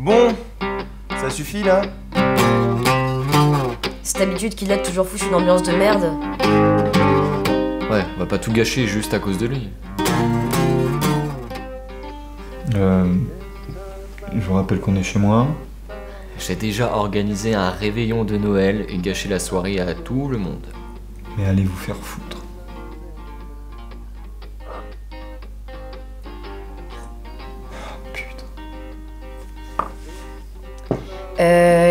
Bon, ça suffit là. Cette habitude qu'il a de toujours foutre une ambiance de merde. Ouais, on va pas tout gâcher juste à cause de lui. Je vous rappelle qu'on est chez moi. J'ai déjà organisé un réveillon de Noël et gâché la soirée à tout le monde. Mais allez vous faire foutre.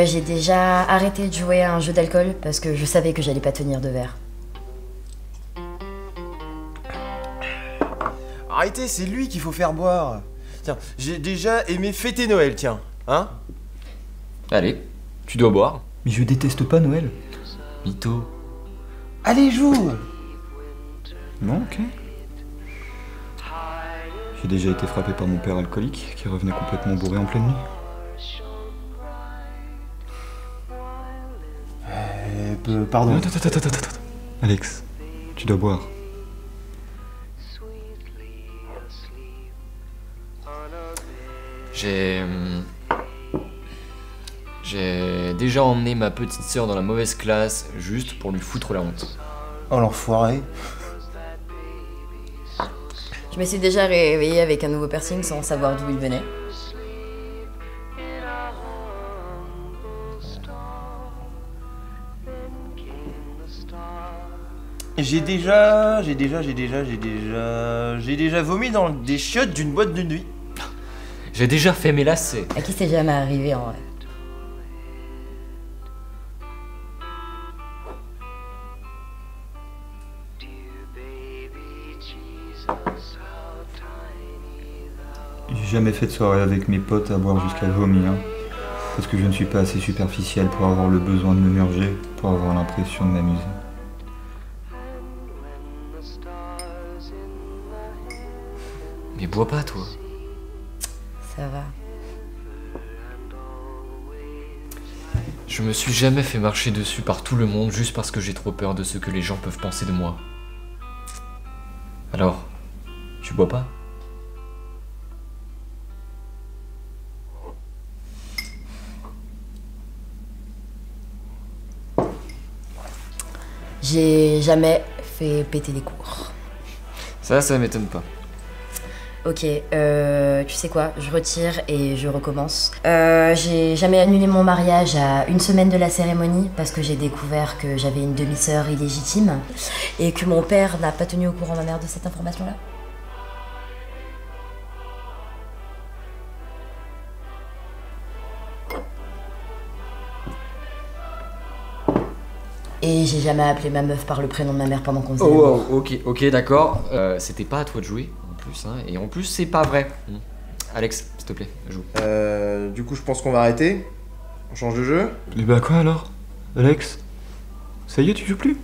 J'ai déjà arrêté de jouer à un jeu d'alcool parce que je savais que j'allais pas tenir de verre. Arrêtez, c'est lui qu'il faut faire boire. Tiens, j'ai déjà aimé fêter Noël, tiens, hein? Allez, tu dois boire. Mais je déteste pas Noël. Mytho. Allez, joue. Non, ok. J'ai déjà été frappé par mon père alcoolique qui revenait complètement bourré en pleine nuit. Pardon. Attends. Alex, tu dois boire. J'ai déjà emmené ma petite sœur dans la mauvaise classe juste pour lui foutre la honte. Oh l'enfoiré. Je me suis déjà réveillée avec un nouveau piercing sans savoir d'où il venait. J'ai déjà vomi dans des chiottes d'une boîte de nuit. J'ai déjà fait mes lacets. À qui c'est jamais arrivé en vrai? J'ai jamais fait de soirée avec mes potes à boire jusqu'à vomir. Parce que je ne suis pas assez superficiel pour avoir le besoin de me murger, pour avoir l'impression de m'amuser. Mais bois pas, toi. Ça va. Je me suis jamais fait marcher dessus par tout le monde juste parce que j'ai trop peur de ce que les gens peuvent penser de moi. Alors, tu bois pas? J'ai jamais fait péter les cours. Ça m'étonne pas. Ok, tu sais quoi, je retire et je recommence. J'ai jamais annulé mon mariage à une semaine de la cérémonie parce que j'ai découvert que j'avais une demi-sœur illégitime et que mon père n'a pas tenu au courant ma mère de cette information-là. Et j'ai jamais appelé ma meuf par le prénom de ma mère pendant qu'on faisait l'amour. Oh, ok, d'accord. C'était pas à toi de jouer. Et en plus, c'est pas vrai. Alex, s'il te plaît, joue. Du coup, je pense qu'on va arrêter. On change de jeu. Mais bah quoi alors, Alex? Ça y est, tu joues plus?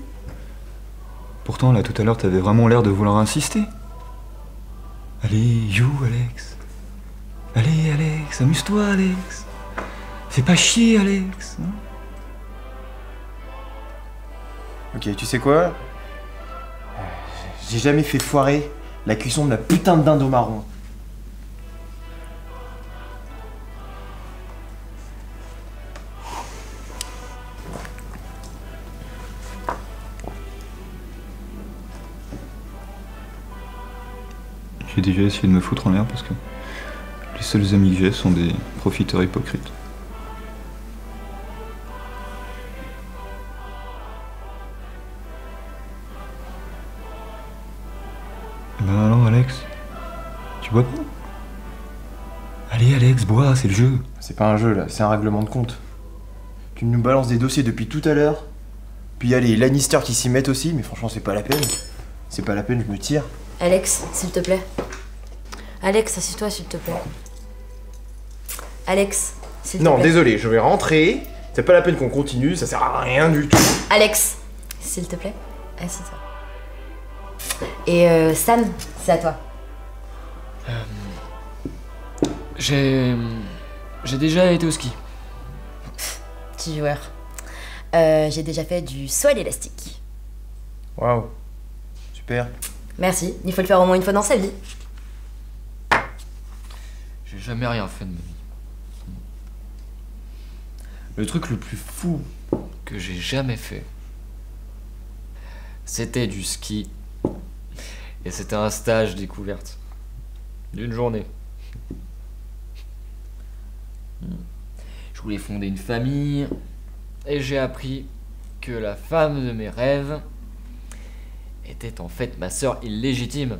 Pourtant, là, tout à l'heure, t'avais vraiment l'air de vouloir insister. Allez, joue, Alex. Allez, Alex, amuse-toi, Alex. Fais pas chier, Alex. Ok, tu sais quoi? J'ai jamais fait foirer la cuisson de la putain de dinde au marron. J'ai déjà essayé de me foutre en l'air parce que les seuls amis que j'ai sont des profiteurs hypocrites. Ben alors Alex, tu bois pas? Allez Alex, bois, c'est le jeu. C'est pas un jeu là, c'est un règlement de compte. Tu nous balances des dossiers depuis tout à l'heure. Puis y'a les Lannister qui s'y mettent aussi, mais franchement c'est pas la peine. C'est pas la peine, je me tire. Alex, s'il te plaît. Alex, assieds-toi s'il te plaît. Alex, s'il te plaît. Non, désolé, je vais rentrer. C'est pas la peine qu'on continue, ça sert à rien du tout. Alex, s'il te plaît, assieds-toi. Et Stan, c'est à toi. J'ai déjà été au ski. Petit joueur. J'ai déjà fait du saut à l'élastique. Waouh, super. Merci, il faut le faire au moins une fois dans sa vie. J'ai jamais rien fait de ma vie. Le truc le plus fou que j'ai jamais fait, c'était du ski. Et c'était un stage découverte. D'une journée. Je voulais fonder une famille. Et j'ai appris que la femme de mes rêves était en fait ma sœur illégitime.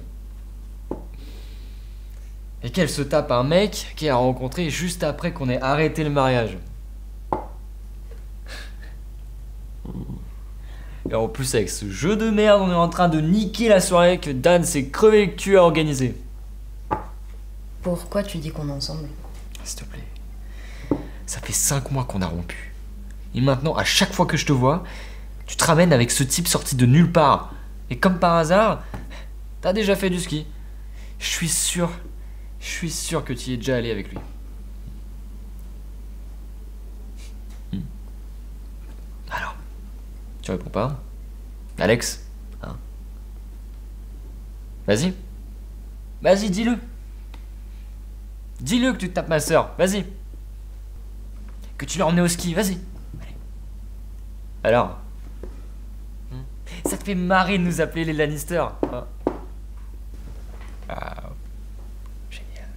Et qu'elle se tape un mec qu'elle a rencontré juste après qu'on ait arrêté le mariage. Et en plus, avec ce jeu de merde, on est en train de niquer la soirée que Dan s'est crevé le cul à organiser. Pourquoi tu dis qu'on est ensemble? S'il te plaît. Ça fait 5 mois qu'on a rompu. Et maintenant, à chaque fois que je te vois, tu te ramènes avec ce type sorti de nulle part. Et comme par hasard, t'as déjà fait du ski. Je suis sûr que tu y es déjà allé avec lui. Alors, tu réponds pas, Alex, hein? Vas-y, dis-le. Dis-le que tu te tapes ma soeur, vas-y. Que tu l'as emmenée au ski, vas-y. Alors, ça te fait marrer de nous appeler les Lannister, hein? Ah, génial.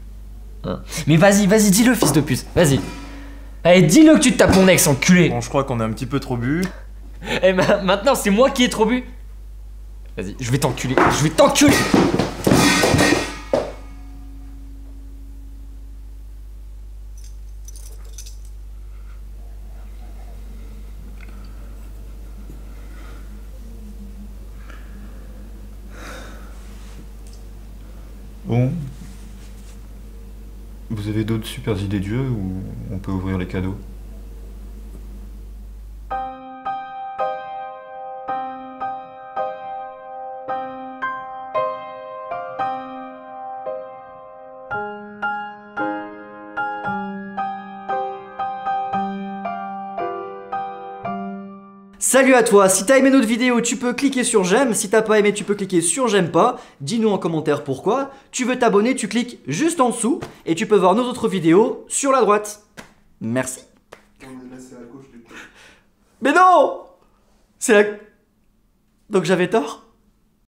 Hein? Mais vas-y, dis-le, fils de pute, vas-y. Allez, dis-le que tu te tapes mon ex, enculé. Bon, je crois qu'on a un petit peu trop bu. Et maintenant, c'est moi qui ai trop bu. Vas-y, je vais t'enculer. Bon, vous avez d'autres super idées de jeu où on peut ouvrir les cadeaux? Salut à toi, si t'as aimé notre vidéo, tu peux cliquer sur j'aime, si t'as pas aimé, tu peux cliquer sur j'aime pas, dis-nous en commentaire pourquoi, tu veux t'abonner, tu cliques juste en dessous, et tu peux voir nos autres vidéos sur la droite. Merci. Mais non, c'est la... Donc j'avais tort.